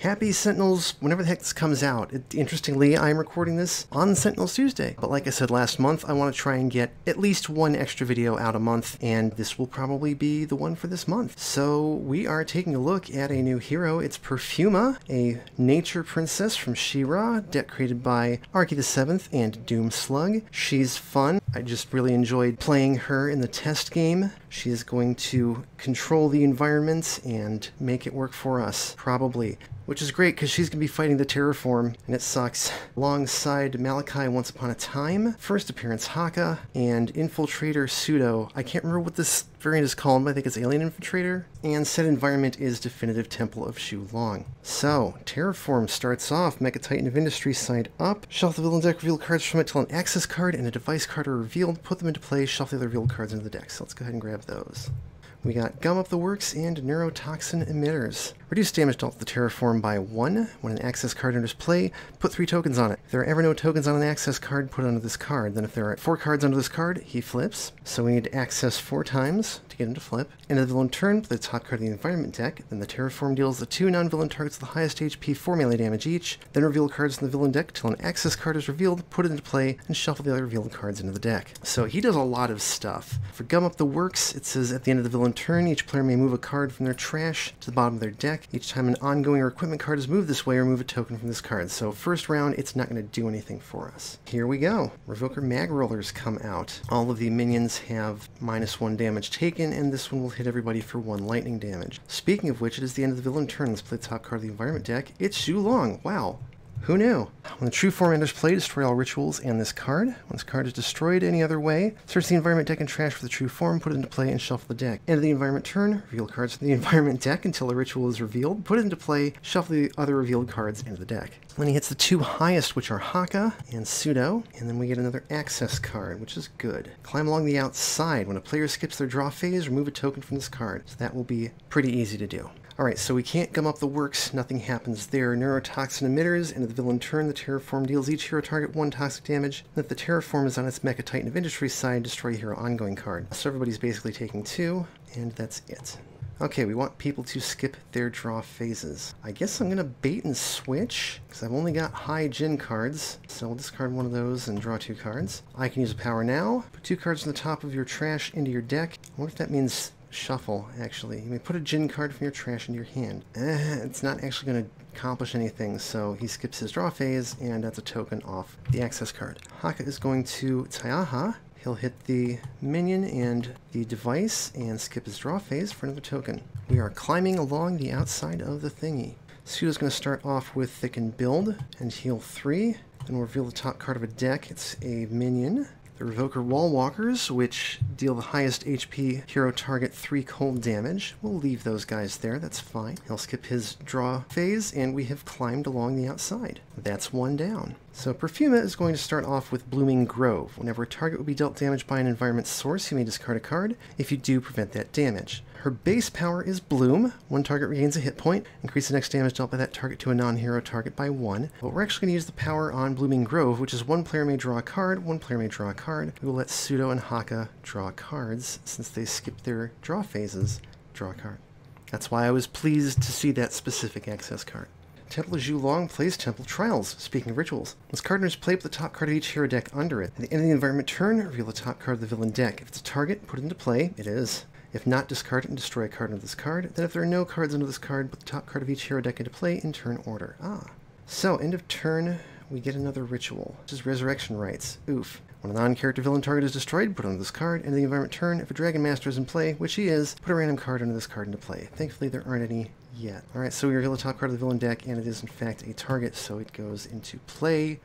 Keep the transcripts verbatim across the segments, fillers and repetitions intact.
Happy Sentinels, whenever the heck this comes out. It, interestingly, I'm recording this on Sentinels Tuesday. But like I said last month, I want to try and get at least one extra video out a month, and this will probably be the one for this month. So we are taking a look at a new hero. It's Perfuma, a nature princess from She-Ra, deck created by Arky the Seventh and Doom Slug. She's fun. I just really enjoyed playing her in the test game. She is going to control the environment and make it work for us, probably. Which is great, because she's going to be fighting the Terraform, and it sucks. Alongside Malachi Once Upon a Time, First Appearance Haka, and Infiltrator Pseudo. I can't remember what this variant is called, but I think it's Alien Infiltrator. And said environment is Definitive Temple of Zhu Long. So, Terraform starts off, Mecha Titan of Industry side up. Shuffle the villain deck, reveal cards from it till an access card and a device card are revealed. Put them into play, shuffle the other revealed cards into the deck. So let's go ahead and grab those. We got Gum Up the Works and Neurotoxin Emitters. Reduce damage dealt to the Terraform by one. When an access card enters play, put three tokens on it. If there are ever no tokens on an access card, put it under this card. Then if there are four cards under this card, he flips. So we need to access four times to get him to flip. End of the villain turn, play the top card of the environment deck. Then the Terraform deals the two non-villain targets with the highest H P four melee damage each. Then reveal cards from the villain deck till an access card is revealed, put it into play, and shuffle the other revealed cards into the deck. So he does a lot of stuff. For Gum Up the Works, it says at the end of the villain turn, each player may move a card from their trash to the bottom of their deck. Each time an ongoing or equipment card is moved this way, remove a token from this card. So first round, it's not going to do anything for us. Here we go. Revoker Mag Rollers come out. All of the minions have minus one damage taken, and this one will hit everybody for one lightning damage. Speaking of which, it is the end of the villain turn. Let's play the top card of the environment deck. It's Zhu Long. Wow. Who knew? When the True Form enters play, destroy all rituals and this card. When this card is destroyed any other way, search the environment deck and trash for the True Form, put it into play, and shuffle the deck. End of the environment turn, reveal cards from the environment deck until a ritual is revealed, put it into play, shuffle the other revealed cards into the deck. Then he hits the two highest, which are Haka and Pseudo, and then we get another access card, which is good. Climb along the outside. When a player skips their draw phase, remove a token from this card. So that will be pretty easy to do. Alright, so we can't Gum Up the Works, nothing happens there. Neurotoxin Emitters, end of the villain turn, the Terraform deals each hero target one toxic damage, and if the Terraform is on its Mecha Titan of Industry side, destroy a hero ongoing card. So everybody's basically taking two, and that's it. Okay, we want people to skip their draw phases. I guess I'm going to bait and switch, because I've only got high Jin cards. So we'll discard one of those and draw two cards. I can use a power now. Put two cards on the top of your trash into your deck. I wonder if that means shuffle, actually. You may put a Jin card from your trash into your hand. Eh, it's not actually going to accomplish anything, so he skips his draw phase, and that's a token off the access card. Haka is going to Tayaha. He'll hit the minion and the device and skip his draw phase for another token. We are climbing along the outside of the thingy. Pseudo's going to start off with Thicken Build and heal three, then we'll reveal the top card of a deck. It's a minion. The Revoker Wall Walkers, which deal the highest H P hero target three cold damage. We'll leave those guys there, that's fine. He'll skip his draw phase, and we have climbed along the outside. That's one down. So Perfuma is going to start off with Blooming Grove. Whenever a target will be dealt damage by an environment source, you may discard a card. If you do, prevent that damage. Her base power is Bloom. One target regains a hit point. Increase the next damage dealt by that target to a non-hero target by one. But we're actually going to use the power on Blooming Grove, which is one player may draw a card, one player may draw a card. We will let Pseudo and Haka draw cards, since they skip their draw phases. Draw a card. That's why I was pleased to see that specific access card. Temple of Zhu Long plays Temple Trials, speaking of rituals. This card enters play, put the top card of each hero deck under it. At the end of the environment turn, reveal the top card of the villain deck. If it's a target, put it into play. It is. If not, discard it and destroy a card under this card. Then if there are no cards under this card, put the top card of each hero deck into play in turn order. Ah. So, end of turn, we get another ritual. This is Resurrection Rites. Oof. When a non-character villain target is destroyed, put it under this card. End of the environment turn, if a Dragon Master is in play, which he is, put a random card under this card into play. Thankfully, there aren't any yet. Alright, so we reveal the top card of the villain deck, and it is in fact a target, so it goes into play.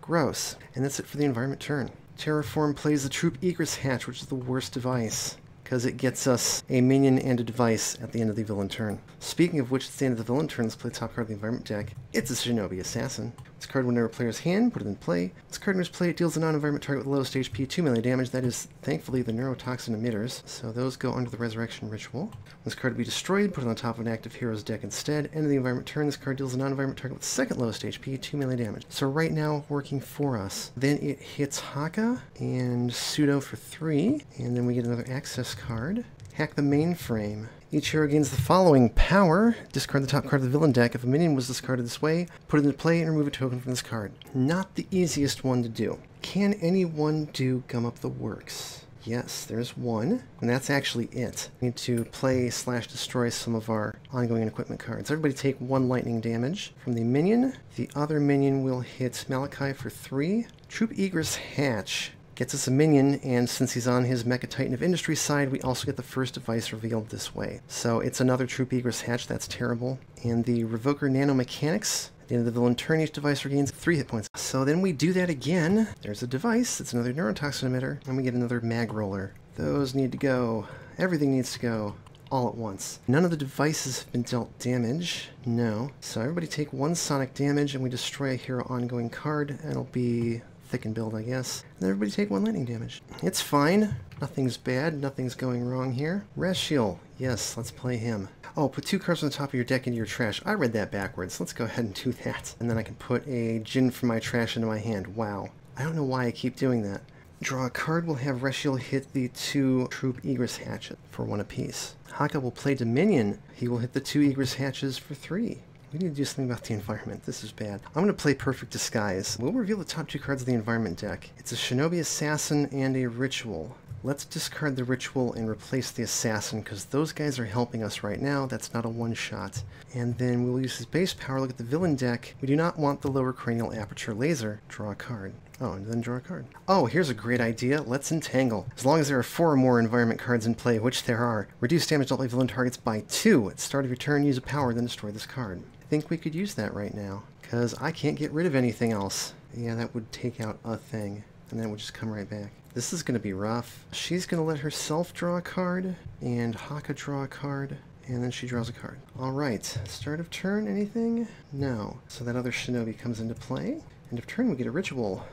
Gross. And that's it for the environment turn. Terraform plays the Troop Egress Hatch, which is the worst device, because it gets us a minion and a device at the end of the villain turn. Speaking of which, at the end of the villain turn, let's play the top card of the environment deck. It's a Shinobi Assassin. This card whenever player's hand, put it in play. This card enters play, it deals a non-environment target with the lowest H P two melee damage. That is, thankfully, the Neurotoxin Emitters, so those go under the Resurrection Ritual. When this card will be destroyed, put it on top of an active hero's deck instead. End of the environment turn, this card deals a non-environment target with the second lowest H P two melee damage. So right now, working for us. Then it hits Haka and Pseudo for three, and then we get another access card. Hack the mainframe. Each hero gains the following power. Discard the top card of the villain deck. If a minion was discarded this way, put it into play and remove a token from this card. Not the easiest one to do. Can anyone do Gum Up the Works? Yes, there's one, and that's actually it. We need to play slash destroy some of our ongoing and equipment cards. Everybody take one lightning damage from the minion. The other minion will hit Malachi for three. Troop Egress Hatch gets us a minion, and since he's on his Mecha Titan of Industry side, we also get the first device revealed this way. So it's another Troop Egress Hatch. That's terrible. And the Revoker Nano Mechanics. At the end of the villain turn, each device regains three hit points. So then we do that again. There's a device. It's another Neurotoxin Emitter. And we get another Mag Roller. Those need to go. Everything needs to go all at once. None of the devices have been dealt damage. No. So everybody take one sonic damage, and we destroy a hero ongoing card. It'll be Thicken Build, I guess. And everybody take one lightning damage. It's fine. Nothing's bad. Nothing's going wrong here. Ra'Shiel. Yes, let's play him. Oh, put two cards on the top of your deck into your trash. I read that backwards. Let's go ahead and do that. And then I can put a djinn from my trash into my hand. Wow. I don't know why I keep doing that. Draw a card. We'll have Ra'Shiel hit the two Troop Egress Hatchet for one apiece. Haka will play Dominion. He will hit the two Egress Hatches for three. We need to do something about the environment. This is bad. I'm going to play Perfect Disguise. We'll reveal the top two cards of the environment deck. It's a Shinobi Assassin and a Ritual. Let's discard the Ritual and replace the Assassin, because those guys are helping us right now. That's not a one-shot. And then we'll use his base power. Look at the villain deck. We do not want the lower cranial aperture laser. Draw a card. Oh, and then draw a card. Oh, here's a great idea. Let's entangle. As long as there are four or more environment cards in play, which there are, reduce damage dealt by villain targets by two. At the start of your turn, use a power, then destroy this card. I think we could use that right now, because I can't get rid of anything else. Yeah, that would take out a thing, and then it would just come right back. This is going to be rough. She's going to let herself draw a card, and Haka draw a card, and then she draws a card. All right, start of turn, anything? No. So that other Shinobi comes into play. End of turn, we get a Ritual.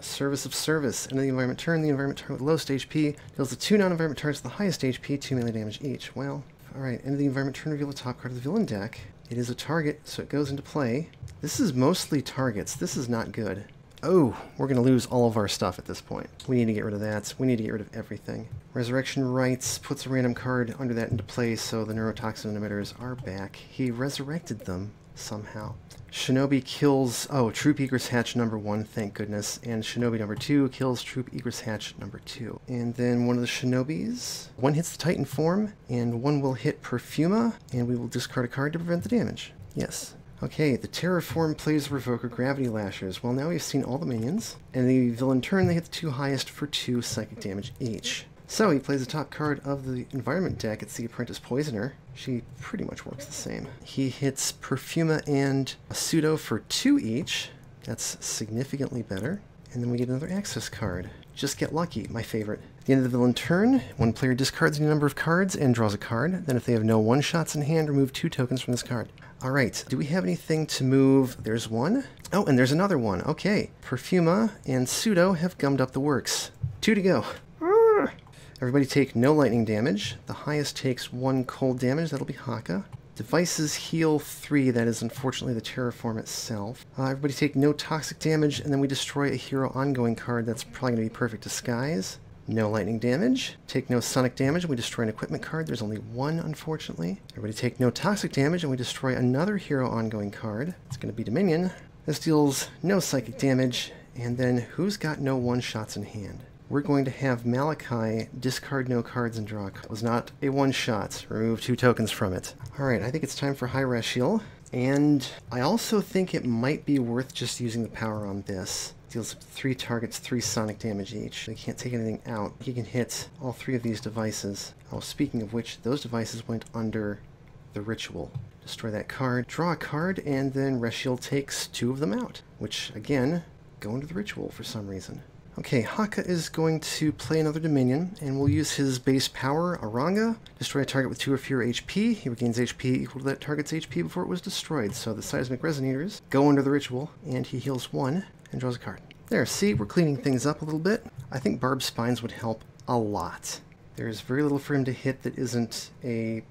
Service of Service. End of the environment turn, the environment target with lowest H P deals the two non-environment targets the highest H P, two melee damage each. Well, all right, end of the environment turn, reveal the top card of the villain deck. It is a target, so it goes into play. This is mostly targets. This is not good. Oh, we're going to lose all of our stuff at this point. We need to get rid of that. We need to get rid of everything. Resurrection Rites puts a random card under that into play, so the Neurotoxin Emitters are back. He resurrected them somehow. Shinobi kills, oh, Troop Egress Hatch number one, thank goodness. And Shinobi number two kills Troop Egress Hatch number two. And then one of the Shinobis, one hits the Titan form, and one will hit Perfuma, and we will discard a card to prevent the damage. Yes. Okay, the Terraform plays Revoker Gravity Lashers. Well, now we've seen all the minions, and the villain turn, they hit the two highest for two psychic damage each. So he plays the top card of the environment deck. It's the Apprentice Poisoner. She pretty much works the same. He hits Perfuma and a pseudo for two each. That's significantly better. And then we get another access card. Just Get Lucky, my favorite. At the end of the villain turn, one player discards any number of cards and draws a card. Then if they have no one-shots in hand, remove two tokens from this card. All right, do we have anything to move? There's one. Oh, and there's another one. Okay, Perfuma and Pseudo have gummed up the works. Two to go. Everybody take no lightning damage. The highest takes one cold damage. That'll be Haka. Devices heal three. That is unfortunately the Terraform itself. Uh, everybody take no toxic damage, and then we destroy a hero ongoing card. That's probably going to be Perfect Disguise. No lightning damage. Take no sonic damage, and we destroy an equipment card. There's only one, unfortunately. Everybody take no toxic damage, and we destroy another hero ongoing card. It's going to be Dominion. This deals no psychic damage, and then who's got no one-shots in hand? We're going to have Malachi discard no cards and draw a card. It was not a one-shot. Remove two tokens from it. All right, I think it's time for High Ra'Shiel. And I also think it might be worth just using the power on this. It deals three targets, three sonic damage each. They can't take anything out. He can hit all three of these devices. Oh, speaking of which, those devices went under the Ritual. Destroy that card, draw a card, and then Ra'Shiel takes two of them out, which, again, go into the Ritual for some reason. Okay, Haka is going to play another Dominion, and we'll use his base power, Aranga. Destroy a target with two or fewer H P. He regains H P equal to that target's H P before it was destroyed. So the Seismic Resonators go under the Ritual, and he heals one and draws a card. There, see, we're cleaning things up a little bit. I think Barbed Spines would help a lot. There's very little for him to hit that isn't a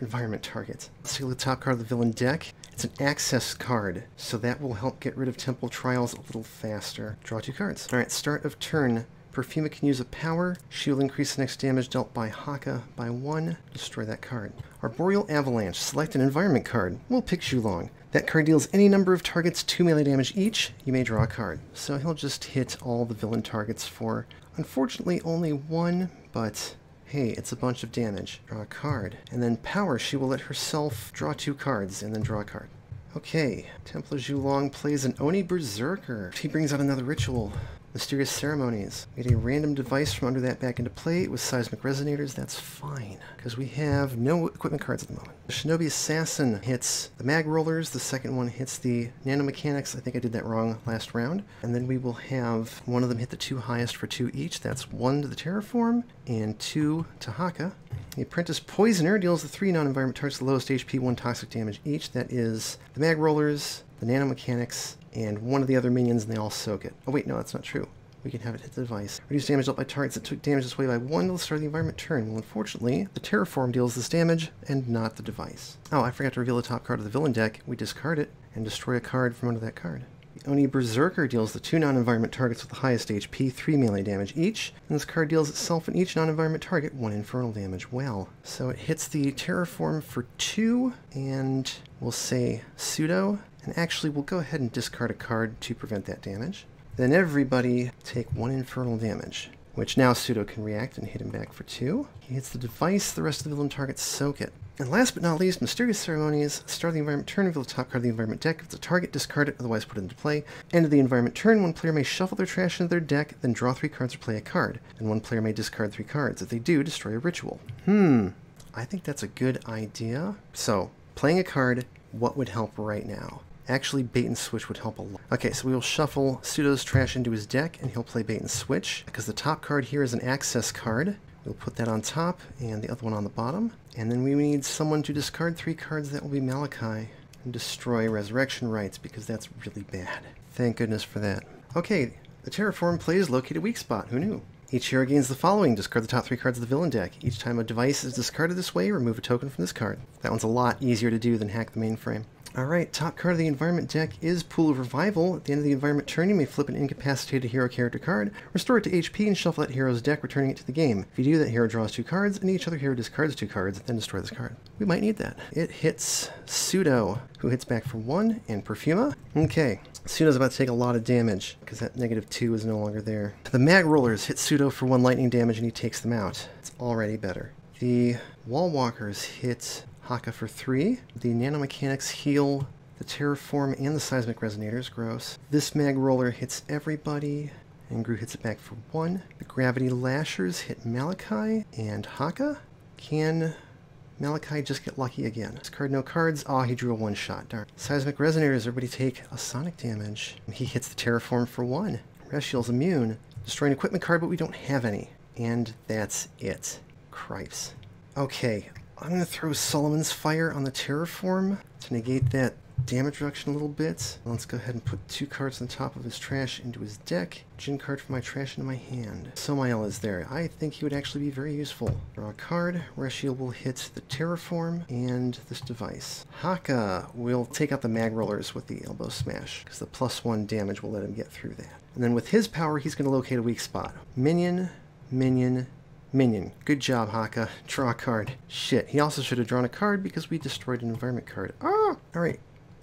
environment target. Let's take the top card of the villain deck. It's an access card, so that will help get rid of Temple Trials a little faster. Draw two cards. All right, start of turn. Perfuma can use a power. She will increase the next damage dealt by Haka by one. Destroy that card. Arboreal Avalanche. Select an environment card. We'll pick Zhu Long. That card deals any number of targets two melee damage each. You may draw a card. So he'll just hit all the villain targets for, unfortunately, only one, but hey, it's a bunch of damage. Draw a card. And then power. She will let herself draw two cards and then draw a card. Okay, Templar Zhu Long plays an Oni Berserker. He brings out another ritual. Mysterious Ceremonies. Get a random device from under that back into play with Seismic Resonators. That's fine, because we have no equipment cards at the moment. The Shinobi Assassin hits the Mag Rollers. The second one hits the Nano Mechanics. I think I did that wrong last round. And then we will have one of them hit the two highest for two each. That's one to the Terraform and two to Haka. The Apprentice Poisoner deals the three non-environment targets the lowest H P, one toxic damage each. That is the Mag Rollers, the Nano Mechanics, and one of the other minions, and they all soak it. Oh wait, no, that's not true. We can have it hit the device. Reduce damage dealt by targets that took damage this way by one until the start of the environment turn. Well, unfortunately, the Terraform deals this damage, and not the device. Oh, I forgot to reveal the top card of the villain deck. We discard it, and destroy a card from under that card. The Oni Berserker deals the two non-environment targets with the highest H P, three melee damage each, and this card deals itself and each non-environment target one infernal damage. Well, so it hits the Terraform for two, and we'll say pseudo. And actually, we'll go ahead and discard a card to prevent that damage. Then everybody take one infernal damage, which now Pseudo can react and hit him back for two. He hits the device, the rest of the villain targets soak it. And last but not least, Mysterious Ceremonies. Start of the environment turn, reveal the top card of the environment deck. If it's a target, discard it, otherwise put it into play. End of the environment turn, one player may shuffle their trash into their deck, then draw three cards or play a card. And one player may discard three cards. If they do, destroy a ritual. Hmm, I think that's a good idea. So, playing a card, what would help right now? Actually, Bait and Switch would help a lot. Okay, so we will shuffle Pseudo's trash into his deck, and he'll play Bait and Switch, because the top card here is an access card. We'll put that on top, and the other one on the bottom. And then we need someone to discard three cards. That will be Malachi, and destroy Resurrection Rites, because that's really bad. Thank goodness for that. Okay, the Terraform plays Locate a Weak Spot. Who knew? Each hero gains the following. Discard the top three cards of the villain deck. Each time a device is discarded this way, remove a token from this card. That one's a lot easier to do than Hack the Mainframe. Alright, top card of the environment deck is Pool of Revival. At the end of the environment turn, you may flip an incapacitated hero character card, restore it to H P, and shuffle that hero's deck, returning it to the game. If you do, that hero draws two cards, and each other hero discards two cards, then destroy this card. We might need that. It hits Pseudo, who hits back for one, and Perfuma. Okay, Pseudo's about to take a lot of damage, because that negative two is no longer there. The Mag Rollers hit Pseudo for one lightning damage, and he takes them out. It's already better. The Wall Walkers hit Haka for three. The Nanomechanics heal the Terraform and the Seismic Resonators. Gross. This Mag Roller hits everybody, and Gru hits it back for one. The Gravity Lashers hit Malachi and Haka. Can Malachi just get lucky again? Discard no cards. Aw, oh, he drew a one-shot. Darn. Seismic Resonators. Everybody take a sonic damage. He hits the Terraform for one. Ra'Shiel's immune. Destroy an equipment card, but we don't have any. And that's it. Cripes. Okay. I'm going to throw Solomon's Fire on the Terraform to negate that damage reduction a little bit. Let's go ahead and put two cards on top of his trash into his deck. Gin card from my trash into my hand. Somael is there. I think he would actually be very useful. Draw a card. Ra'Shiel will hit the Terraform and this device. Haka will take out the Mag Rollers with the Elbow Smash, because the plus one damage will let him get through that. And then with his power, he's going to locate a weak spot. Minion, minion, Minion. Good job, Haka. Draw a card. Shit. He also should have drawn a card because we destroyed an environment card. Ah! Alright.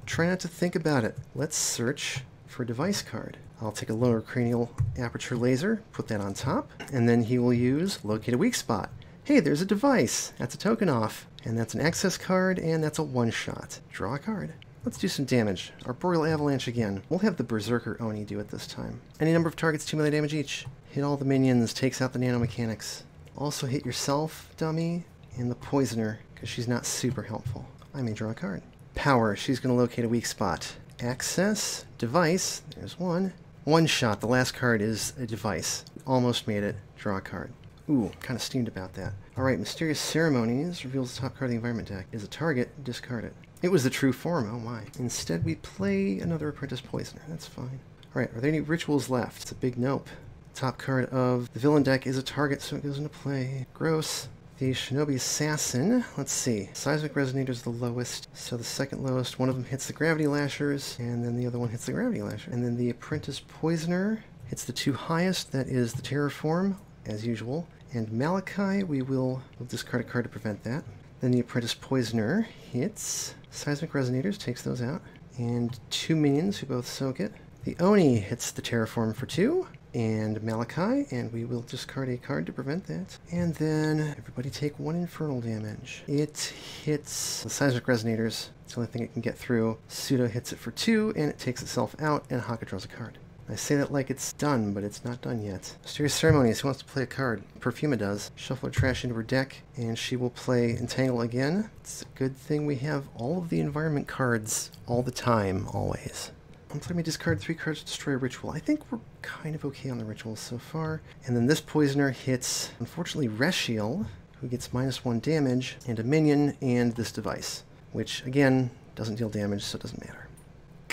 Try not to think about it. Let's search for a device card. I'll take a lower cranial aperture laser, put that on top, and then he will use Locate a Weak Spot. Hey, there's a device. That's a token off. And that's an access card, and that's a one-shot. Draw a card. Let's do some damage. Arboreal Avalanche again. We'll have the Berserker Oni do it this time. Any number of targets, two melee damage each. Hit all the minions, takes out the Nanomechanics. Also hit yourself, dummy, and the Poisoner, because she's not super helpful. I may draw a card. Power, she's going to locate a weak spot. Access, device, there's one. One shot, the last card is a device. Almost made it, draw a card. Ooh, kind of steamed about that. Alright, Mysterious Ceremonies reveals the top card of the environment deck. Is a target, discard it. It was the True Form, oh my. Instead we play another Apprentice Poisoner, that's fine. Alright, are there any rituals left? It's a big nope. Top card of the villain deck is a target, so it goes into play. Gross. The Shinobi Assassin, let's see. Seismic Resonator's the lowest, so the second lowest. One of them hits the Gravity Lashers, and then the other one hits the Gravity Lasher. And then the Apprentice Poisoner It's the two highest, that is the Terraform, as usual, and Malachi. We will move this card a card to prevent that. Then the Apprentice Poisoner hits. Seismic Resonators takes those out. And two minions who both soak it. The Oni hits the Terraform for two, and Malachi, and we will discard a card to prevent that. And then everybody take one infernal damage. It hits the Seismic Resonators. It's the only thing it can get through. Pseudo hits it for two, and it takes itself out, and Haka draws a card. I say that like it's done, but it's not done yet. Mysterious Ceremonies, who wants to play a card? Perfuma does. Shuffle her trash into her deck, and she will play Entangle again. It's a good thing we have all of the environment cards all the time, always. Let me discard three cards to destroy a ritual. I think we're kind of okay on the rituals so far. And then this Poisoner hits, unfortunately, Ra'Shiel, who gets minus one damage, and a minion, and this device, which, again, doesn't deal damage, so it doesn't matter.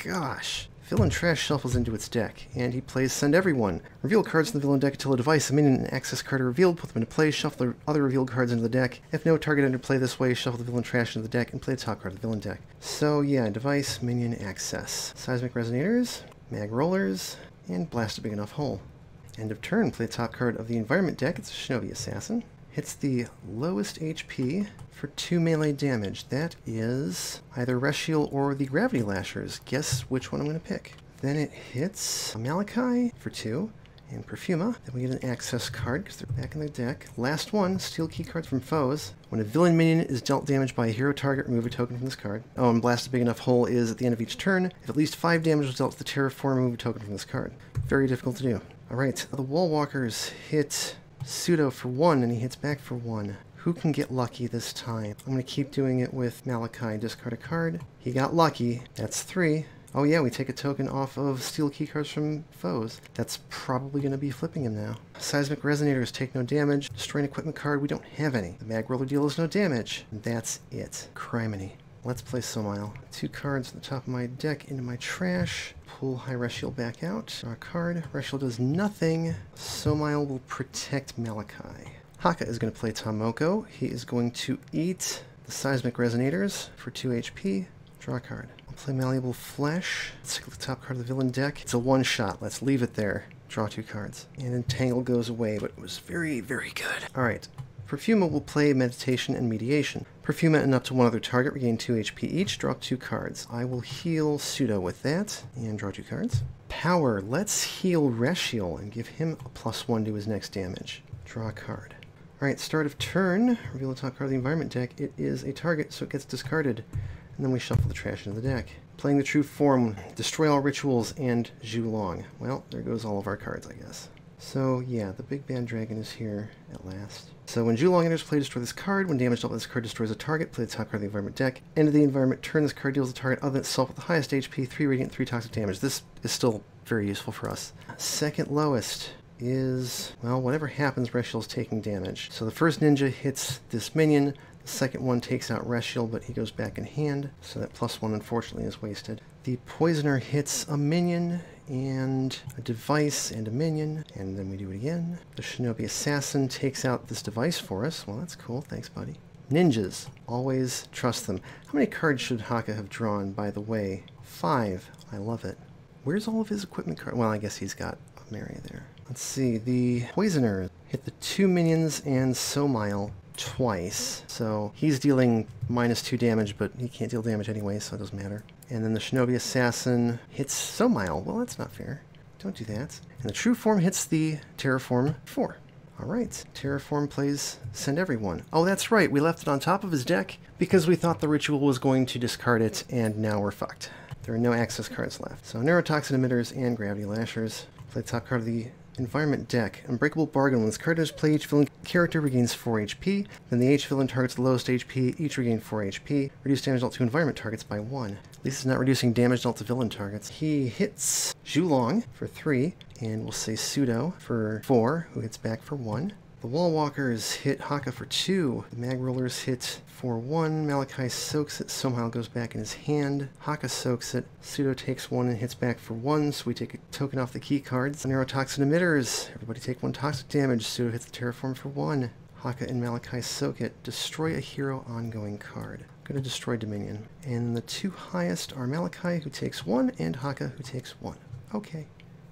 Gosh! Villain Trash shuffles into its deck, and he plays Send Everyone. Reveal cards from the villain deck until a device, a minion, and access card are revealed. Put them into play, shuffle the other revealed cards into the deck. If no target under play this way, shuffle the Villain Trash into the deck and play the top card of the villain deck. So yeah, device, minion, access. Seismic Resonators, Mag Rollers, and blast a big enough hole. End of turn, play the top card of the environment deck. It's a Shinobi Assassin. Hits the lowest H P for two melee damage. That is either Ra'Shiel or the Gravity Lashers. Guess which one I'm going to pick. Then it hits Malachi for two and Perfuma. Then we get an access card because they're back in the deck. Last one, steal key cards from foes. When a villain minion is dealt damage by a hero target, remove a token from this card. Oh, and blast a big enough hole is at the end of each turn. If at least five damage was dealt to the Terraform, remove a token from this card. Very difficult to do. All right, the Wall Walkers hit Pseudo for one, and he hits back for one. Who can get lucky this time? I'm going to keep doing it with Malachi. Discard a card. He got lucky. That's three. Oh yeah, we take a token off of steal key cards from foes. That's probably going to be flipping him now. Seismic Resonators take no damage. Destroy an equipment card. We don't have any. The Mag Roller deals no damage. That's it. Criminy. Let's play Somile. Two cards at the top of my deck into my trash. Pull High Ra'Shiel back out. Draw a card. Ra'Shiel does nothing. Somile will protect Malachi. Haka is going to play Tomoko. He is going to eat the Seismic Resonators for two H P. Draw a card. I'll play Malleable Flesh. Let's take the top card of the villain deck. It's a one-shot. Let's leave it there. Draw two cards. And Entangle goes away, but it was very, very good. All right. Perfuma will play Meditation and Mediation. Perfuma and up to one other target regain two H P each, draw two cards. I will heal Pseudo with that, and draw two cards. Power, let's heal Ra'Shiel and give him a plus one to his next damage. Draw a card. Alright, start of turn, reveal the top card of the environment deck. It is a target, so it gets discarded. And then we shuffle the trash into the deck. Playing the True Form, destroy all rituals, and Zhu Long. Well, there goes all of our cards, I guess. So, yeah, the big bad dragon is here at last. So when Zhu Long enters play, destroy this card. When damage dealt, this card destroys a target. Play the top card of the environment deck. End of the environment turn, this card deals a target other than itself with the highest H P, three radiant, three toxic damage. This is still very useful for us. Second lowest is, well, whatever happens, Ra'Shiel's taking damage. So the first ninja hits this minion. The second one takes out Ra'Shiel, but he goes back in hand. So that plus one, unfortunately, is wasted. The Poisoner hits a minion, and a device, and a minion, and then we do it again. The Shinobi Assassin takes out this device for us. Well, that's cool. Thanks, buddy. Ninjas. Always trust them. How many cards should Haka have drawn, by the way? Five. I love it. Where's all of his equipment cards? Well, I guess he's got a Mary there. Let's see. The Poisoner hit the two minions and Somile twice. So he's dealing minus two damage, but he can't deal damage anyway, so it doesn't matter. And then the Shinobi Assassin hits Somile. Well, that's not fair. Don't do that. And the True Form hits the Terraform four. All right. Terraform plays Send Everyone. Oh, that's right. We left it on top of his deck because we thought the ritual was going to discard it, and now we're fucked. There are no access cards left. So Neurotoxin Emitters and Gravity Lashers. Play the top card of the environment deck. Unbreakable Bargain. When this card is played, each villain character regains four H P. Then the H villain targets the lowest H P. Each regain four H P. Reduce damage dealt to environment targets by one. At least it's not reducing damage dealt to villain targets. He hits Zhu Long for three, and we'll say Pseudo for four, who hits back for one. The Wall Walkers hit Haka for two. The Mag Rollers hit for one. Malachi soaks it. Somehow goes back in his hand. Haka soaks it. Pseudo takes one and hits back for one, so we take a token off the key cards. Neurotoxin Emitters. Everybody take one toxic damage. Pseudo hits the Terraform for one. Haka and Malachi soak it. Destroy a hero ongoing card. I'm going to destroy Dominion. And the two highest are Malachi, who takes one, and Haka, who takes one. Okay.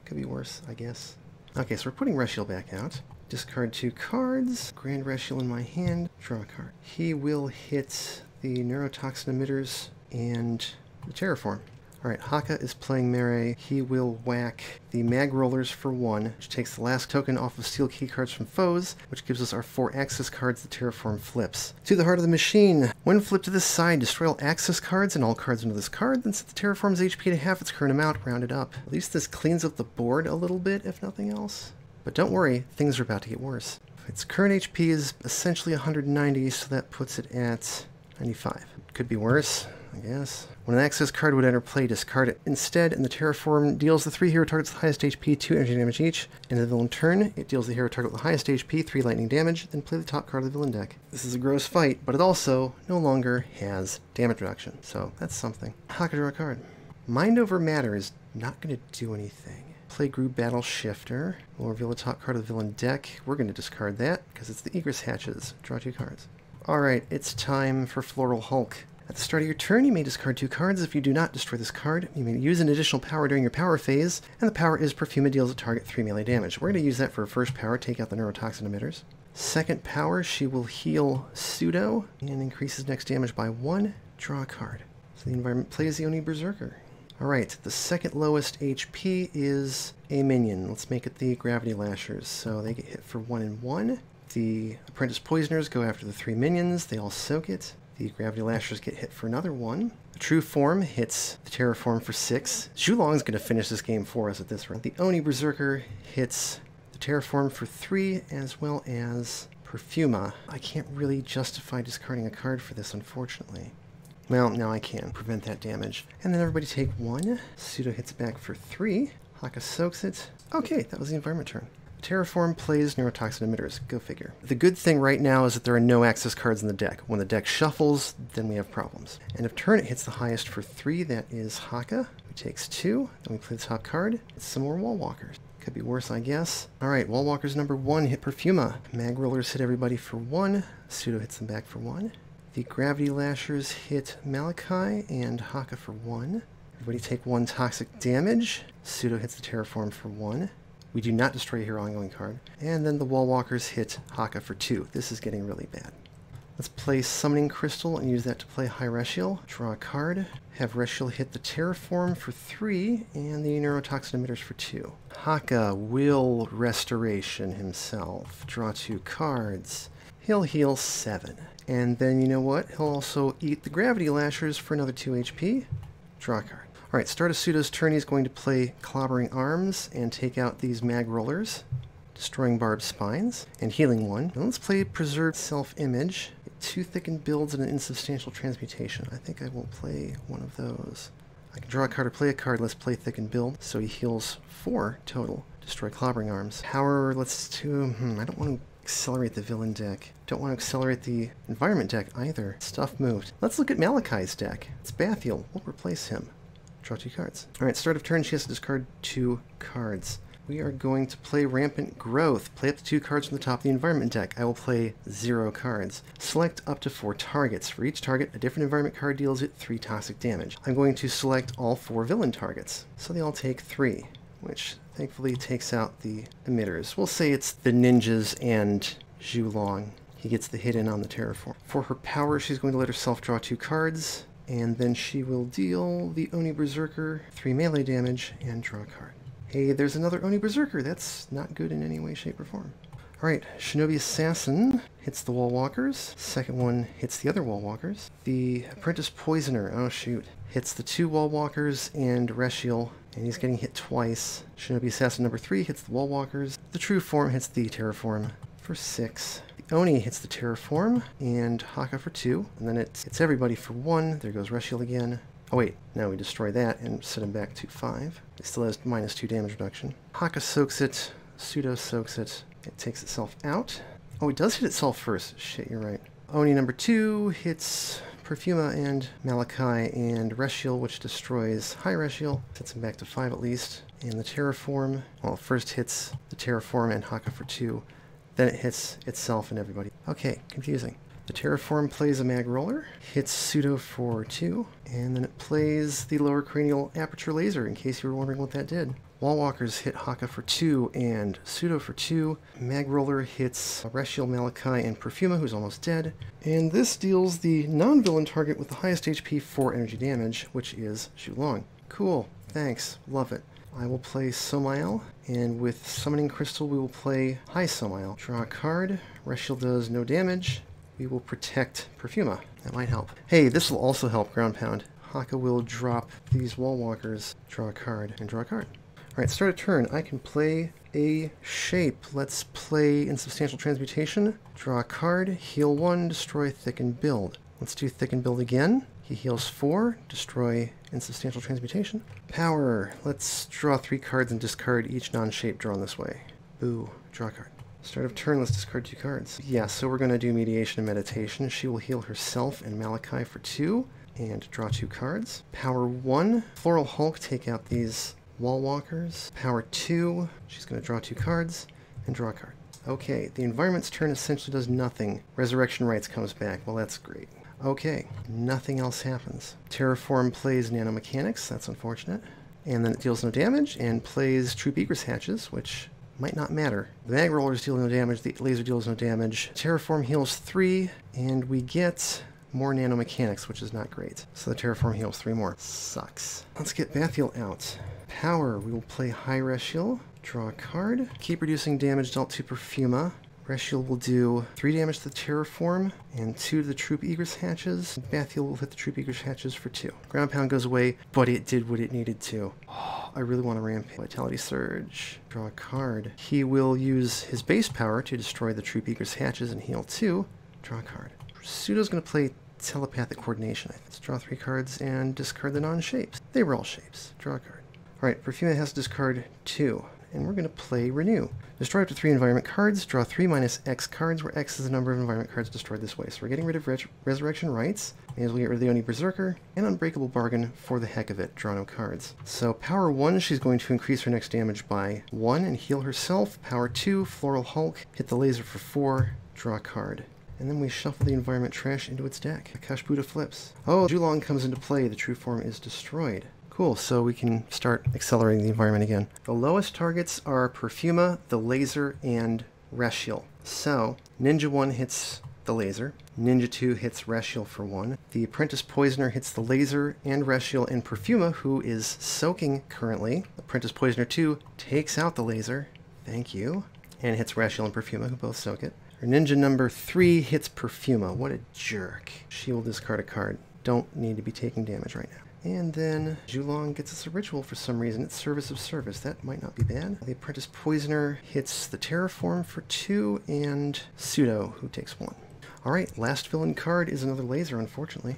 Could be worse, I guess. Okay, so we're putting Ra'Shiel back out. Discard two cards. Grand Ra'Shiel in my hand. Draw a card. He will hit the Neurotoxin Emitters and the Terraform. Alright, Haka is playing Mare. He will whack the Mag Rollers for one, which takes the last token off of Steal Key Cards from foes, which gives us our four access cards the Terraform flips. To the Heart of the Machine. When flipped to this side, destroy all access cards and all cards under this card, then set the Terraform's H P to half its current amount, rounded up. At least this cleans up the board a little bit, if nothing else. But don't worry, things are about to get worse. Its current H P is essentially one hundred ninety, so that puts it at ninety-five. Could be worse, I guess. When an access card would enter play, discard it instead, and the Terraform deals the three hero targets with the highest H P two energy damage each, and the villain turn, it deals the hero target with the highest H P three lightning damage, then play the top card of the villain deck. This is a gross fight, but it also no longer has damage reduction, so that's something. Haka, draw a card. Mind over Matter is not going to do anything. Play Groove Battle Shifter. We'll reveal the top card of the villain deck. We're going to discard that, because it's the Egress Hatches. Draw two cards. Alright, it's time for Floral Hulk. At the start of your turn, you may discard two cards. If you do not destroy this card, you may use an additional power during your power phase, and the power is Perfuma deals a target three melee damage. We're going to use that for first power, take out the Neurotoxin Emitters. Second power, she will heal Pseudo, and increases next damage by one. Draw a card. So the environment plays the Oni Berserker. Alright, the second lowest H P is a minion. Let's make it the Gravity Lashers. So they get hit for one and one. The Apprentice Poisoners go after the three minions. They all soak it. The Gravity Lashers get hit for another one. The True Form hits the Terraform for six. Zhu Long's going to finish this game for us at this round. The Oni Berserker hits the Terraform for three, as well as Perfuma. I can't really justify discarding a card for this, unfortunately. Well, now I can prevent that damage. And then everybody take one. Pseudo hits back for three. Haka soaks it. Okay, that was the environment turn. Terraform plays Neurotoxin Emitters. Go figure. The good thing right now is that there are no access cards in the deck. When the deck shuffles, then we have problems. End of turn, it hits the highest for three. That is Haka. It takes two. Then we play the top card. It's some more Wall Walkers. Could be worse, I guess. Alright, Wall Walkers number one hit Perfuma. Mag Rollers hit everybody for one. Pseudo hits them back for one. The Gravity Lashers hit Malachi and Haka for one. Everybody take one toxic damage. Pseudo hits the Terraform for one. We do not destroy a hero ongoing card. And then the Wall Walkers hit Haka for two. This is getting really bad. Let's play Summoning Crystal and use that to play High Ra'Shiel. Draw a card. Have Ra'Shiel hit the Terraform for three and the Neurotoxin Emitters for two. Haka will Restoration himself. Draw two cards. He'll heal seven. And then, you know what? He'll also eat the Gravity Lashers for another two H P. Draw a card. Alright, start of Pseudo's turn, he's going to play Clobbering Arms and take out these Mag Rollers, destroying Barbed Spines, and healing one. Now let's play Preserved Self-Image, two Thicken Builds and an Insubstantial Transmutation. I think I will play one of those. I can draw a card or play a card, let's play Thicken Build, so he heals four total, destroy Clobbering Arms. Power, let's do, hmm, I don't want to accelerate the villain deck. Don't want to accelerate the environment deck either. Stuff moved. Let's look at Malachi's deck. It's Bathiel, we'll replace him. Draw two cards. Alright, start of turn, she has to discard two cards. We are going to play Rampant Growth. Play up to two cards from the top of the environment deck. I will play zero cards. Select up to four targets. For each target, a different environment card deals it three toxic damage. I'm going to select all four villain targets. So they all take three, which thankfully takes out the emitters. We'll say it's the ninjas and Zhu Long. He gets the hit in on the Terraform. For her power, she's going to let herself draw two cards. And then she will deal the Oni Berserker three melee damage and draw a card. Hey, there's another Oni Berserker. That's not good in any way, shape, or form. Alright, Shinobi Assassin hits the Wall Walkers. Second one hits the other Wall Walkers. The Apprentice Poisoner, oh shoot, hits the two Wall Walkers and Ra'Shiel, and he's getting hit twice. Shinobi Assassin number three hits the Wall Walkers. The True Form hits the Terraform for six. Oni hits the Terraform, and Haka for two, and then it hits everybody for one. There goes Ra'Shiel again. Oh wait, now we destroy that and set him back to five. It still has minus two damage reduction. Haka soaks it, Pseudo soaks it, it takes itself out. Oh, it does hit itself first. Shit, you're right. Oni number two hits Perfuma and Malachi and Ra'Shiel, which destroys High Ra'Shiel. Sets him back to five at least. And the Terraform, well, first hits the Terraform and Haka for two. Then it hits itself and everybody. Okay, confusing. The Terraform plays a Mag Roller, hits Pseudo for two, and then it plays the Lower Cranial Aperture Laser, in case you were wondering what that did. Wall Walkers hit Haka for two and Pseudo for two. Mag Roller hits Ra'Shiel, Malachi, and Perfuma, who's almost dead. And this deals the non-villain target with the highest H P for energy damage, which is Zhu Long. Cool. Thanks. Love it. I will play Somile, and with Summoning Crystal we will play High Somile. Draw a card. Ra'Shiel does no damage. We will protect Perfuma. That might help. Hey, this will also help Ground Pound. Haka will drop these Wall Walkers, draw a card, and draw a card. Alright, start a turn. I can play a shape. Let's play Insubstantial Transmutation. Draw a card, heal one, destroy Thicken Build. Let's do Thicken Build again. He heals four, destroy Insubstantial Transmutation. Power. Let's draw three cards and discard each non-shape drawn this way. Boo. Draw a card. Start of turn, let's discard two cards. Yeah, so we're going to do Mediation and Meditation. She will heal herself and Malachi for two, and draw two cards. Power one, Floral Hulk, take out these Wall Walkers. Power two, she's going to draw two cards, and draw a card. Okay, the environment's turn essentially does nothing. Resurrection Rites comes back. Well, that's great. Okay, nothing else happens. Terraform plays Nano Mechanics, that's unfortunate. And then it deals no damage, and plays Troop Egress Hatches, which might not matter. The Mag Rollers deal no damage, the laser deals no damage. Terraform heals three, and we get more Nano Mechanics, which is not great. So the Terraform heals three more. Sucks. Let's get Bathiel out. Power, we will play High Ra'Shiel, draw a card, keep reducing damage dealt to Perfuma. Ra'Shiel will do three damage to the Terraform, and two to the Troop Egress Hatches. Bathiel will hit the Troop Egress Hatches for two. Ground Pound goes away, but it did what it needed to. Oh, I really want to rampage. Vitality Surge. Draw a card. He will use his base power to destroy the Troop Egress Hatches and heal two. Draw a card. Pseudo's going to play Telepathic Coordination. Let's draw three cards and discard the non-shapes. They were all shapes. Draw a card. Alright, Perfuma has to discard two. And we're going to play Renew. Destroy up to three environment cards, draw three minus X cards, where X is the number of environment cards destroyed this way. So we're getting rid of Res Resurrection Rites, may as well get rid of the Oni Berserker, and Unbreakable Bargain for the heck of it, draw no cards. So power one, she's going to increase her next damage by one and heal herself. Power two, Floral Hulk, hit the laser for four, draw a card. And then we shuffle the environment trash into its deck. Akash Buddha flips. Oh, Zhu Long comes into play, the True Form is destroyed. Cool, so we can start accelerating the environment again. The lowest targets are Perfuma, the laser, and Ra'Shiel. So, Ninja one hits the laser, Ninja two hits Ra'Shiel for one, the Apprentice Poisoner hits the laser, and Ra'Shiel, and Perfuma, who is soaking currently. Apprentice Poisoner two takes out the laser, thank you, and hits Ra'Shiel and Perfuma, who both soak it. Her Ninja number three hits Perfuma, what a jerk. She will discard a card. Don't need to be taking damage right now. And then Zhu Long gets us a ritual for some reason. It's Service of Service. That might not be bad. The Apprentice Poisoner hits the Terraform for two, and Pseudo, who takes one. Alright, last villain card is another laser, unfortunately.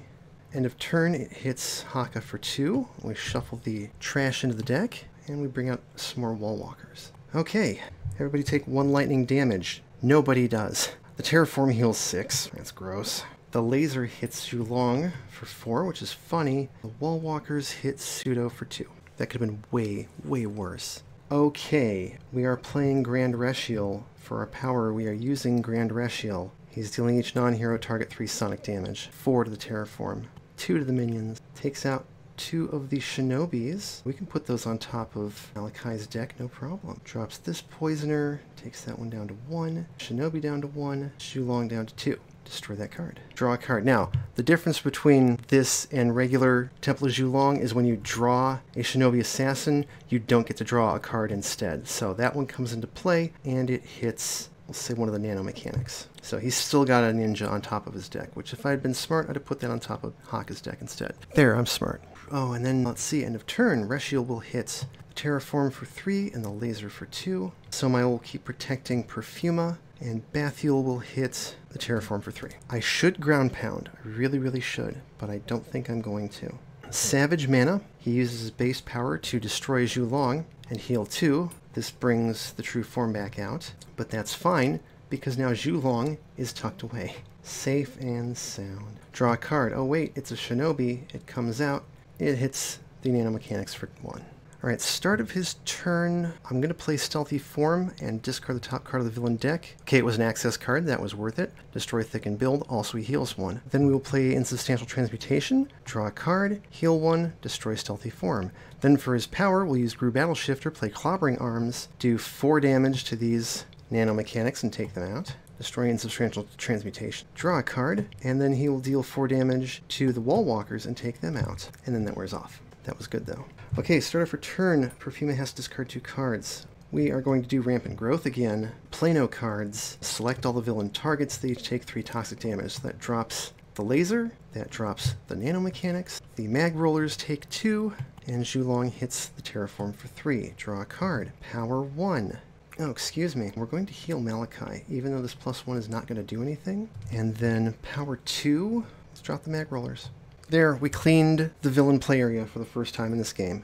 End of turn, it hits Haka for two. We shuffle the trash into the deck, and we bring out some more Wall Walkers. Okay, everybody take one lightning damage. Nobody does. The Terraform heals six. That's gross. The laser hits Zhu Long for four, which is funny. The Wall Walkers hit Pseudo for two. That could have been way, way worse. Okay, we are playing Grand Ra'Shiel. For our power, we are using Grand Ra'Shiel. He's dealing each non-hero target three sonic damage. Four to the Terraform, two to the minions. Takes out two of the Shinobis. We can put those on top of Malachi's deck, no problem. Drops this Poisoner, takes that one down to one. Shinobi down to one, Zhu Long down to two. Destroy that card. Draw a card. Now, the difference between this and regular Temple of Zhu Long is when you draw a Shinobi Assassin, you don't get to draw a card instead. So that one comes into play, and it hits, we'll say, one of the Nano Mechanics. So he's still got a Ninja on top of his deck, which if I had been smart, I'd have put that on top of Haka's deck instead. There, I'm smart. Oh, and then, let's see, end of turn, Ra'Shiel will hit the Terraform for three and the laser for two. Somai will keep protecting Perfuma, and Bathiel will hit the Terraform for three. I should Ground Pound. I really, really should, but I don't think I'm going to. Savage Mana. He uses his base power to destroy Zhu Long and heal two. This brings the True Form back out, but that's fine, because now Zhu Long is tucked away. Safe and sound. Draw a card. Oh wait, it's a Shinobi. It comes out. It hits the Nano Mechanics for one. Alright, start of his turn, I'm going to play Stealthy Form and discard the top card of the villain deck. Okay, it was an access card, that was worth it. Destroy Thicken Build, also he heals one. Then we will play Insubstantial Transmutation, draw a card, heal one, destroy Stealthy Form. Then for his power, we'll use Gru Battle Shifter, play Clobbering Arms, do four damage to these Nano Mechanics and take them out. Destroy Insubstantial Transmutation. Draw a card, and then he will deal four damage to the Wall Walkers and take them out. And then that wears off. That was good, though. Okay, start off her turn. Perfuma has to discard two cards. We are going to do Rampant Growth again. Play no cards. Select all the villain targets. They each take three toxic damage. So that drops the laser. That drops the Nano Mechanics. The Mag Rollers take two. And Zhu Long hits the Terraform for three. Draw a card. Power one. Oh, excuse me. We're going to heal Malachi, even though this plus one is not going to do anything. And then power two. Let's drop the Mag Rollers. There, we cleaned the villain play area for the first time in this game.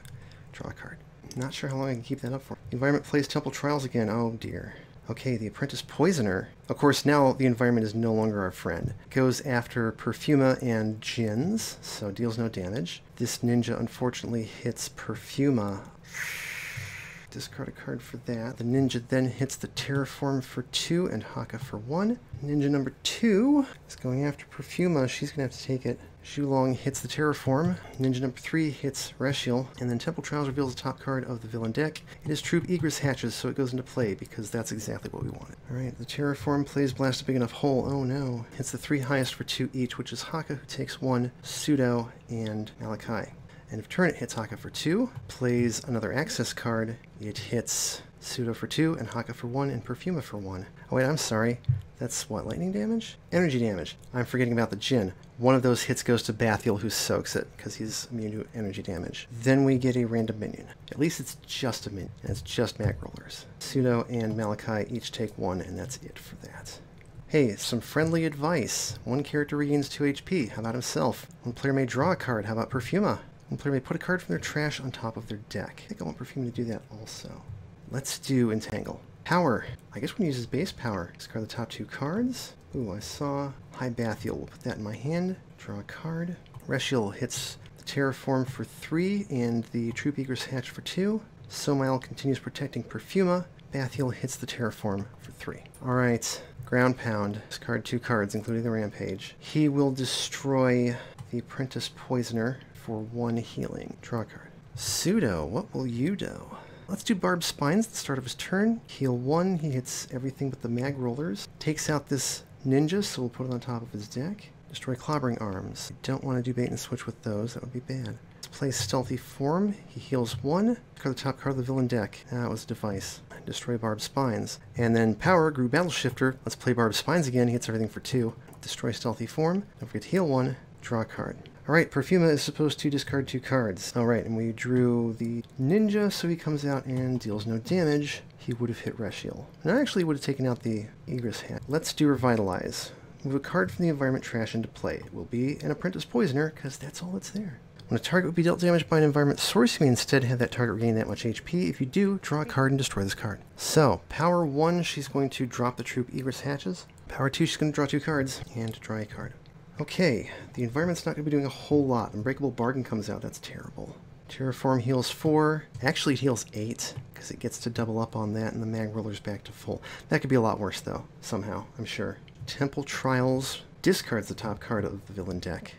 Draw a card. Not sure how long I can keep that up for. Environment plays Temple Trials again. Oh, dear. Okay, the Apprentice Poisoner. Of course, now the environment is no longer our friend. Goes after Perfuma and Jins, so deals no damage. This ninja, unfortunately, hits Perfuma. Discard a card for that. The ninja then hits the Terraform for two and Haka for one. Ninja number two is going after Perfuma. She's going to have to take it. Zhu Long hits the Terraform. Ninja number three hits Ra'Shiel. And then Temple Trials reveals the top card of the villain deck. It is Troop Egress Hatches, so it goes into play because that's exactly what we wanted. Alright, the Terraform plays Blast a Big Enough Hole. Oh no. Hits the three highest for two each, which is Haka, who takes one, Pseudo, and Malachi. End of turn, it hits Haka for two, plays another access card, it hits Pseudo for two, and Haka for one, and Perfuma for one. Oh wait, I'm sorry, that's what, lightning damage? Energy damage. I'm forgetting about the Jin. One of those hits goes to Bathiel, who soaks it, because he's immune to energy damage. Then we get a random minion. At least it's just a minion, and it's just Mag Rollers. Pseudo and Malachi each take one, and that's it for that. Hey, some friendly advice. One character regains two H P, how about himself? One player may draw a card, how about Perfuma? One player may put a card from their trash on top of their deck. I think I want Perfuma to do that also. Let's do Entangle. Power. I guess we're going to use his base power. Discard the top two cards. Ooh, I saw High Bathiel. We'll put that in my hand. Draw a card. Ra'Shiel hits the Terraform for three and the Troop Egress Hatch for two. Somile continues protecting Perfuma. Bathiel hits the Terraform for three. Alright. Ground Pound. Discard two cards, including the Rampage. He will destroy the Apprentice Poisoner for one healing. Draw a card. Pseudo, what will you do? Let's do Barbed Spines at the start of his turn. Heal one, he hits everything but the Mag Rollers. Takes out this ninja, so we'll put it on top of his deck. Destroy Clobbering Arms. Don't want to do Bait and Switch with those, that would be bad. Let's play Stealthy Form. He heals one. Discard the top card of the villain deck. That was a device. Destroy Barbed Spines. And then Power, Gru Battle Shifter. Let's play Barbed Spines again, he hits everything for two. Destroy Stealthy Form. Don't forget to heal one. Draw a card. Alright, Perfuma is supposed to discard two cards. Alright, and we drew the ninja, so he comes out and deals no damage. He would have hit Ra'Shiel. And I actually would have taken out the Egress Hatch. Let's do Revitalize. Move a card from the environment trash into play. It will be an Apprentice Poisoner, because that's all that's there. When a target would be dealt damage by an environment source, you may instead have that target regain that much H P. If you do, draw a card and destroy this card. So, power one, she's going to drop the Troop Egress Hatches. Power two, she's going to draw two cards and draw a card. Okay, the environment's not going to be doing a whole lot. Unbreakable Bargain comes out, that's terrible. Terraform heals four. Actually, it heals eight, because it gets to double up on that, and the Mag Roller's back to full. That could be a lot worse, though, somehow, I'm sure. Temple Trials discards the top card of the villain deck.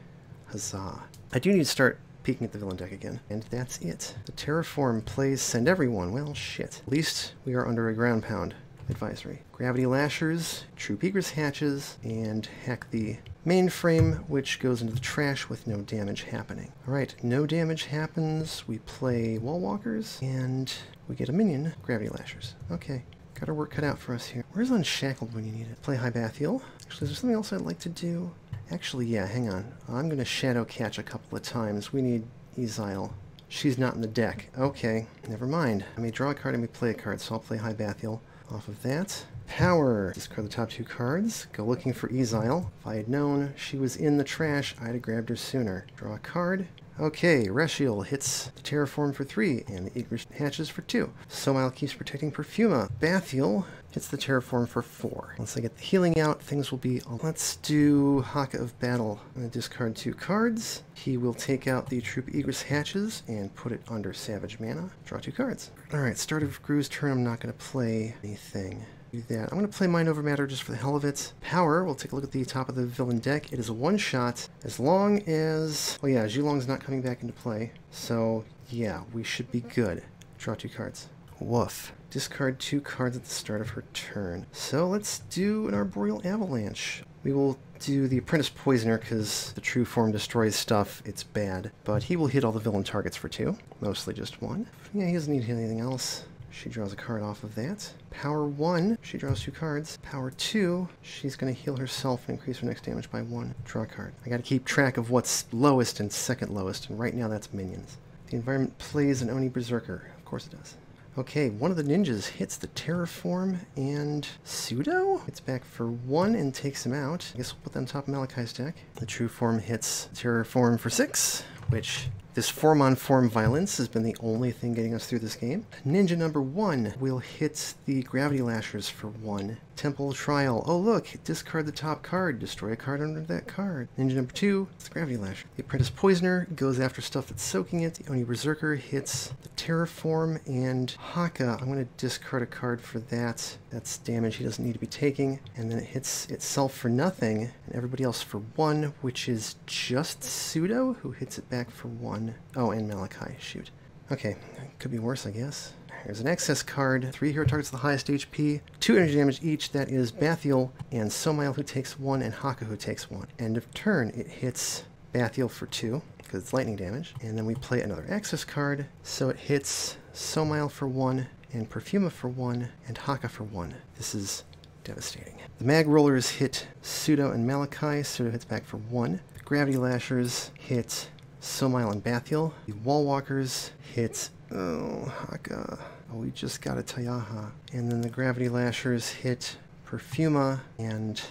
Huzzah. I do need to start peeking at the villain deck again, and that's it. The Terraform plays Send Everyone. Well, shit. At least we are under a Ground Pound advisory. Gravity Lashers, Troop Egress Hatches, and Hack the Mainframe, which goes into the trash with no damage happening. Alright, no damage happens, we play Wall Walkers, and we get a minion, Gravity Lashers. Okay, got our work cut out for us here. Where's Unshackled when you need it? Play High Bathiel. Actually, is there something else I'd like to do? Actually, yeah, hang on. I'm going to Shadow Catch a couple of times. We need Ezile. She's not in the deck. Okay, never mind. I may draw a card and we play a card, so I'll play High Bathiel. Off of that. Power! Discard the top two cards. Go looking for Ezile. If I had known she was in the trash, I'd have grabbed her sooner. Draw a card. Okay, Ra'Shiel hits the Terraform for three, and the Egress Hatches for two. Somile keeps protecting Perfuma. Bathiel hits the Terraform for four. Once I get the healing out, things will be... Let's do Haka of Battle. I'm going to discard two cards. He will take out the Troop Egress Hatches and put it under Savage Mana. Draw two cards. Alright, start of Gru's turn, I'm not going to play anything. Do that. I'm going to play Mind Over Matter just for the hell of it. Power, we'll take a look at the top of the villain deck. It is a one-shot as long as... Well, yeah, Zhu Long's not coming back into play. So, yeah, we should be good. Draw two cards. Woof. Discard two cards at the start of her turn. So let's do an Arboreal Avalanche. We will do the Apprentice Poisoner because the True Form destroys stuff. It's bad. But he will hit all the villain targets for two. Mostly just one. Yeah, he doesn't need anything else. She draws a card off of that. Power one, she draws two cards. Power two, she's going to heal herself and increase her next damage by one. Draw a card. I got to keep track of what's lowest and second lowest, and right now that's minions. The environment plays an Oni Berserker. Of course it does. Okay, one of the ninjas hits the Terraform and Pseudo? It's back for one and takes him out. I guess we'll put that on top of Malachi's deck. The True Form hits Terraform for six, which... This form-on-form violence has been the only thing getting us through this game. Ninja number one will hit the Gravity Lashers for one. Temple Trial. Oh look, discard the top card, destroy a card under that card. Ninja number two, it's the Gravity Lasher. The Apprentice Poisoner goes after stuff that's soaking it. The Oni Berserker hits the Terraform and Haka. I'm going to discard a card for that. That's damage he doesn't need to be taking. And then it hits itself for nothing, and everybody else for one, which is just Pseudo, who hits it back for one. Oh, and Malachi. Shoot. Okay. Could be worse, I guess. Here's an excess card. Three hero targets the highest H P. Two energy damage each. That is Bathiel and Somile, who takes one, and Haka, who takes one. End of turn. It hits Bathiel for two, because it's lightning damage. And then we play another excess card. So it hits Somile for one, and Perfuma for one, and Haka for one. This is devastating. The Mag Rollers hit Pseudo and Malachi. Pseudo hits back for one. The Gravity Lashers hit... Somile and Bathiel. The Wall Walkers hit... Oh, Haka. Oh, we just got a Tayaha. And then the Gravity Lashers hit Perfuma and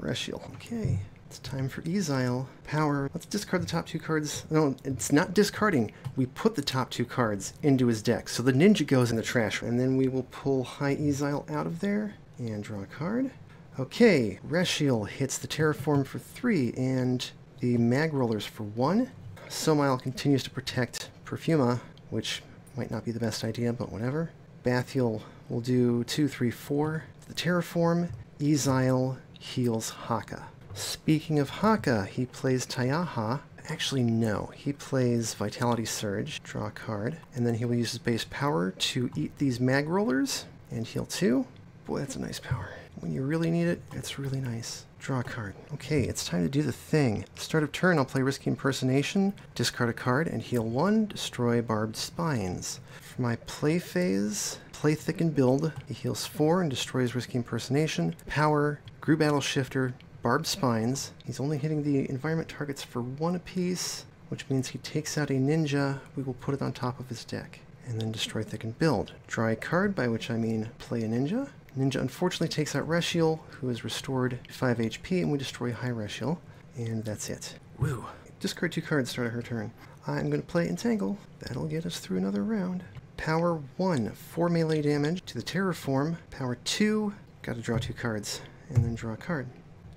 Ra'Shiel. Okay, it's time for Exile. Power. Let's discard the top two cards. No, it's not discarding. We put the top two cards into his deck. So the ninja goes in the trash. And then we will pull High Exile out of there and draw a card. Okay, Ra'Shiel hits the Terraform for three and the Mag Rollers for one. Somile continues to protect Perfuma, which might not be the best idea, but whatever. Bathiel will do two, three, four. The Terraform, Exile heals Haka. Speaking of Haka, he plays Tayaha. Actually, no. He plays Vitality Surge, draw a card, and then he will use his base power to eat these Mag Rollers and heal two. Boy, that's a nice power. When you really need it, it's really nice. Draw a card. Okay, it's time to do the thing. Start of turn, I'll play Risky Impersonation, discard a card, and heal one, destroy Barbed Spines. For my play phase, play Thicken Build. He heals four and destroys Risky Impersonation. Power, Gru Battle Shifter, Barbed Spines. He's only hitting the environment targets for one apiece, which means he takes out a ninja. We will put it on top of his deck. And then destroy Thicken Build. Draw a card, by which I mean play a ninja. Ninja unfortunately takes out Ra'Shiel, who is restored to five H P, and we destroy High Ra'Shiel. And that's it. Woo. Discard two cards, start of her turn. I'm going to play Entangle. That'll get us through another round. Power one, four melee damage to the Terraform. Power two, got to draw two cards, and then draw a card.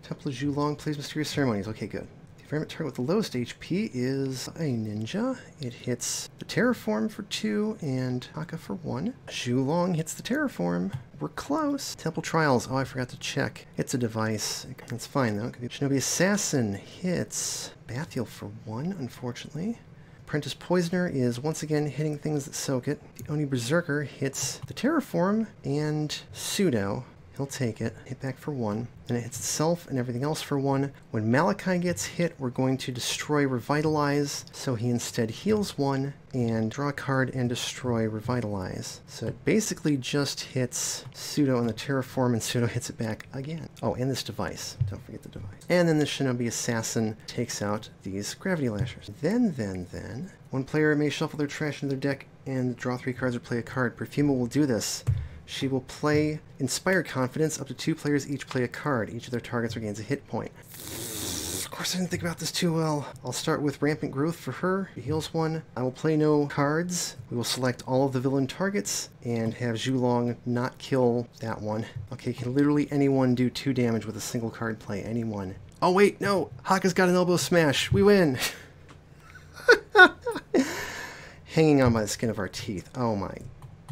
Temple Zhu Long plays Mysterious Ceremonies. Okay, good. The environment target with the lowest H P is a ninja. It hits the Terraform for two and Haka for one. Zhu Long hits the Terraform. We're close. Temple Trials. Oh, I forgot to check. It's a device. It's fine, though. It could be. Shinobi Assassin hits Bathiel for one, unfortunately. Apprentice Poisoner is once again hitting things that soak it. The Oni Berserker hits the Terraform and Pseudo. He'll take it. Hit back for one. Then it hits itself and everything else for one. When Malachi gets hit, we're going to destroy Revitalize, so he instead heals one and draw a card and destroy Revitalize. So it basically just hits Pseudo on the Terraform, and Pseudo hits it back again. Oh, and this device. Don't forget the device. And then the Shinobi Assassin takes out these Gravity Lashers. Then, then, then, one player may shuffle their trash into their deck and draw three cards or play a card. Perfuma will do this. She will play Inspire Confidence. Up to two players each play a card. Each of their targets regains a hit point. course I didn't think about this too well. I'll start with Rampant Growth for her. She heals one. I will play no cards. We will select all of the villain targets and have Zhu Long not kill that one. Okay, can literally anyone do two damage with a single card play? Anyone. Oh wait, no! Haka's got an elbow smash! We win! Hanging on by the skin of our teeth. Oh my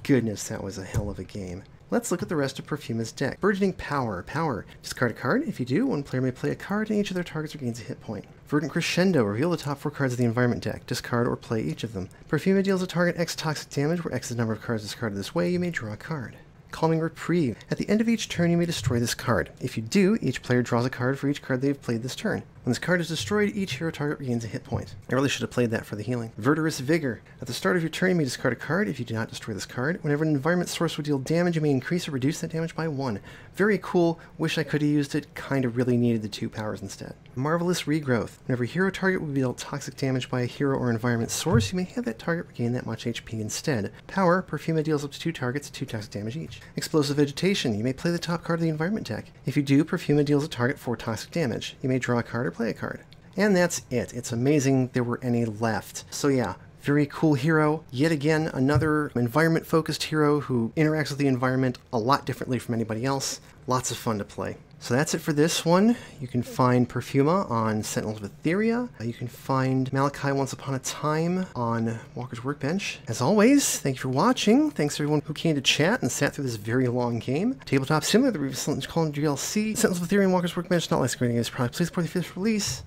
goodness, that was a hell of a game. Let's look at the rest of Perfuma's deck. Burgeoning Power. Power. Discard a card. If you do, one player may play a card and each of their targets regains a hit point. Verdant Crescendo. Reveal the top four cards of the environment deck. Discard or play each of them. Perfuma deals a target X toxic damage, where X is the number of cards discarded this way. You may draw a card. Calming Reprieve. At the end of each turn, you may destroy this card. If you do, each player draws a card for each card they have played this turn. When this card is destroyed, each hero target regains a hit point. I really should have played that for the healing. Verdurous Vigor. At the start of your turn, you may discard a card if you do not destroy this card. Whenever an environment source would deal damage, you may increase or reduce that damage by one. Very cool. Wish I could have used it. Kind of really needed the two powers instead. Marvelous Regrowth. Whenever a hero target would be dealt toxic damage by a hero or environment source, you may have that target regain that much H P instead. Power. Perfuma deals up to two targets, two toxic damage each. Explosive Vegetation. You may play the top card of the environment deck. If you do, Perfuma deals a target four toxic damage. You may draw a card or play a card. And that's it. It's amazing there were any left. So yeah, very cool hero. Yet again, another environment-focused hero who interacts with the environment a lot differently from anybody else. Lots of fun to play. So that's it for this one. You can find Perfuma on Sentinels of Etheria. You can find Malachi Once Upon a Time on Walker's Workbench. As always, thank you for watching. Thanks to everyone who came to chat and sat through this very long game. Tabletop Simulator, the Revis Sentinels Calling D L C, Sentinels of Etheria and Walker's Workbench, not like screening is probably. Please support the fifth release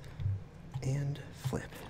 and flip.